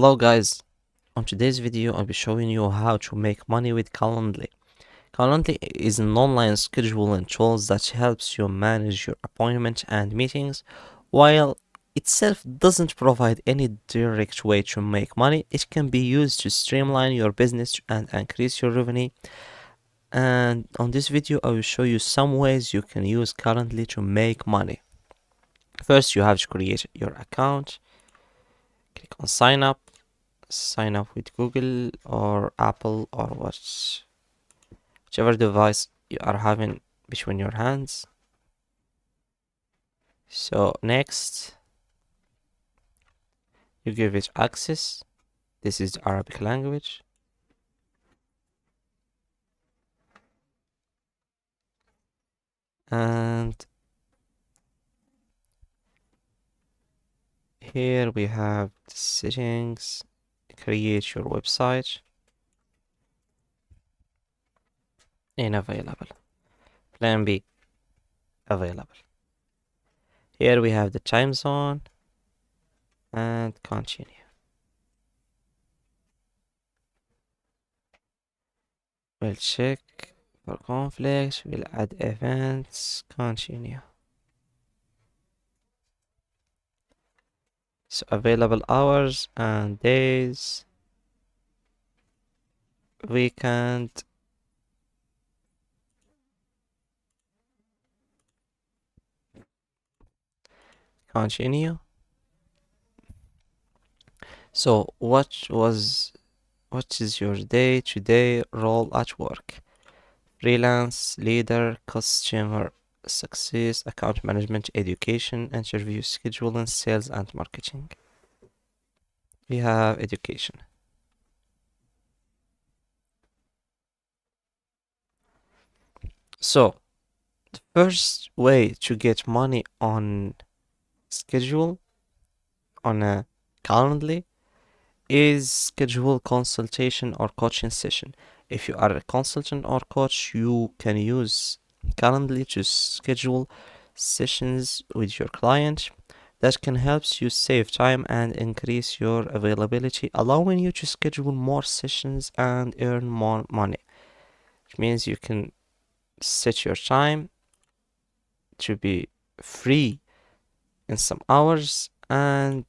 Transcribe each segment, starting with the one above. Hello guys, on today's video I'll be showing you how to make money with Calendly. Calendly is an online scheduling tool that helps you manage your appointments and meetings. While itself doesn't provide any direct way to make money, it can be used to streamline your business and increase your revenue. And on this video I will show you some ways you can use Calendly to make money. First, you have to create your account. Click on sign up with Google or Apple or whichever device you are having between your hands. So next, you give it access. This is the Arabic language. And here we have the settings. Create your website and available. Plan B available. Here we have the time zone and continue. We'll check for conflicts. We'll add events. Continue. So available hours and days, weekend, continue. So what is your day today? Role at work: freelance, leader, customer success, account management, education, interview scheduling, sales and marketing. We have education. So the first way to get money on schedule on a Calendly is schedule consultation or coaching session. If you are a consultant or coach, you can use Calendly to schedule sessions with your client. That can help you save time and increase your availability, allowing you to schedule more sessions and earn more money. It means you can set your time to be free in some hours and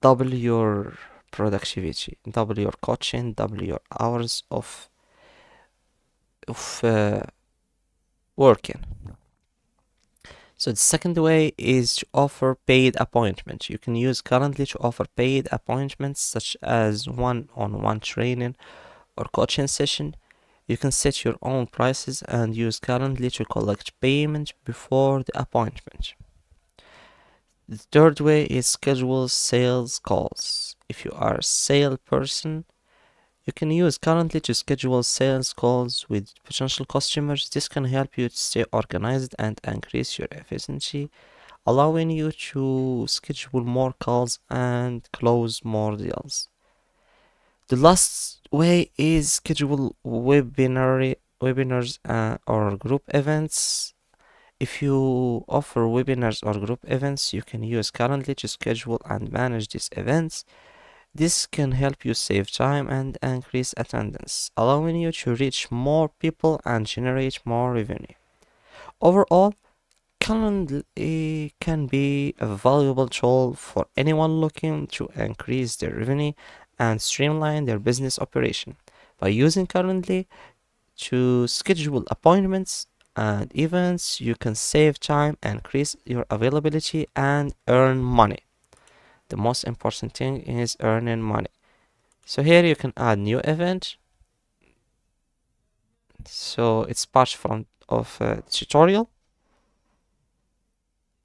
double your productivity, double your coaching, double your hours of working. So the second way is to offer paid appointments. You can use Calendly to offer paid appointments such as one-on-one training or coaching session. You can set your own prices and use Calendly to collect payment before the appointment. The third way is schedule sales calls. If you are a salesperson, you can use Calendly to schedule sales calls with potential customers. This can help you to stay organized and increase your efficiency, allowing you to schedule more calls and close more deals. The last way is schedule webinars or group events. If you offer webinars or group events, you can use Calendly to schedule and manage these events. This can help you save time and increase attendance, allowing you to reach more people and generate more revenue. Overall, Calendly can be a valuable tool for anyone looking to increase their revenue and streamline their business operation. By using Calendly to schedule appointments and events, you can save time, increase your availability, and earn money. The most important thing is earning money. So here you can add new event. So it's part of a tutorial.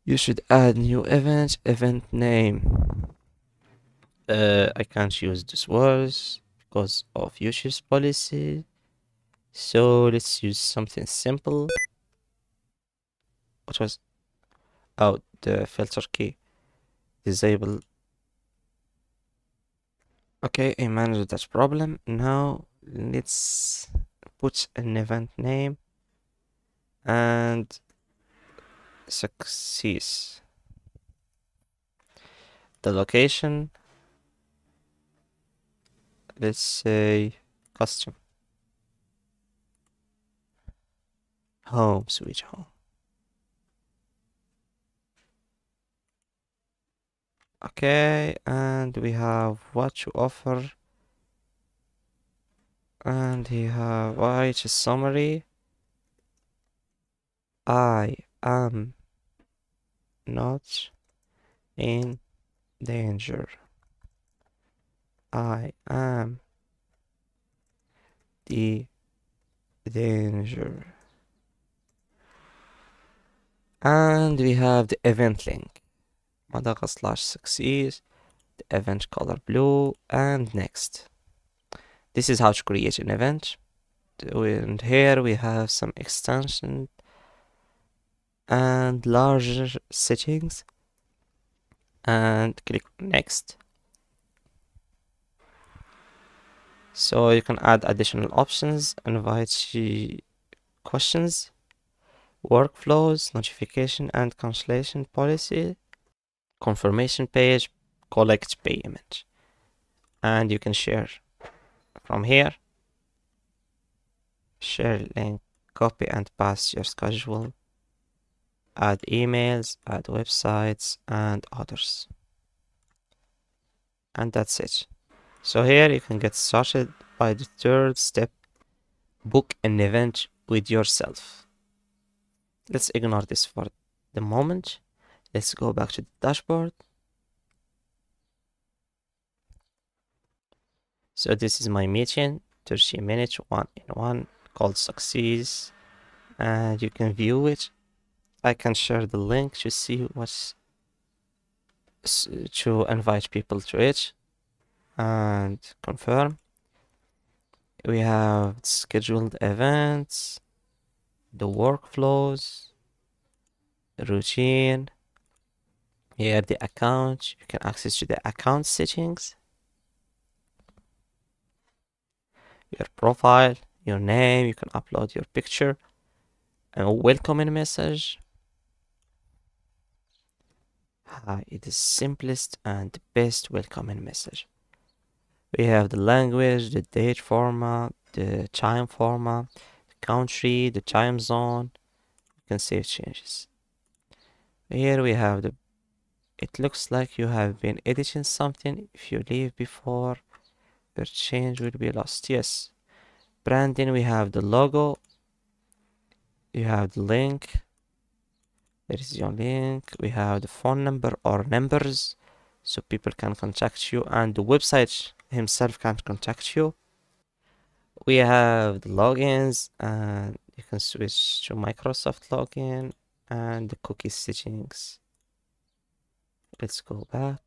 You should add new event. Event name. I can't use these words because of YouTube's policy. So let's use something simple. What was? Oh, the filter key. Disable. Okay, I managed that problem. Now let's put an event name and success. The location let's say custom home, switch home. Okay, and we have what to offer, and we have which is summary. I am not in danger. I am the danger. And we have the event link. Madaga/success, the event color blue, and next. This is how to create an event. And here we have some extension and larger settings, and click next. So you can add additional options, invite questions, workflows, notification and cancellation policy, confirmation page, collect payment, and you can share from here. Share link, copy and paste your schedule, add emails, add websites, and others. And that's it. So here you can get started by the third step. Book an event with yourself. Let's ignore this for the moment. Let's go back to the dashboard. So this is my meeting, 30 minutes, one-on-one, called Success. And you can view it. I can share the link to see what's to invite people to it and confirm. We have scheduled events, the workflows, the routine. Here the account, you can access to the account settings, your profile, your name, you can upload your picture, and a welcoming message. It is simplest and the best welcoming message. We have the language, the date format, the time format, the country, the time zone. You can save changes. Here we have the, it looks like you have been editing something. If you leave before, your change will be lost. Yes. Branding, we have the logo. You have the link. There is your link. We have the phone number or numbers, so people can contact you, and the website himself can contact you. We have the logins, and you can switch to Microsoft login and the cookie settings. Let's go back.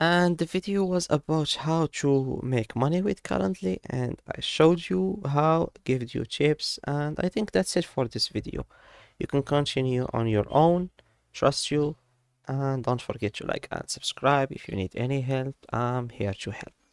And the video was about how to make money with Calendly, and I showed you how, gave you tips, and I think that's it for this video. You can continue on your own, trust you, and don't forget to like and subscribe. If you need any help, I'm here to help.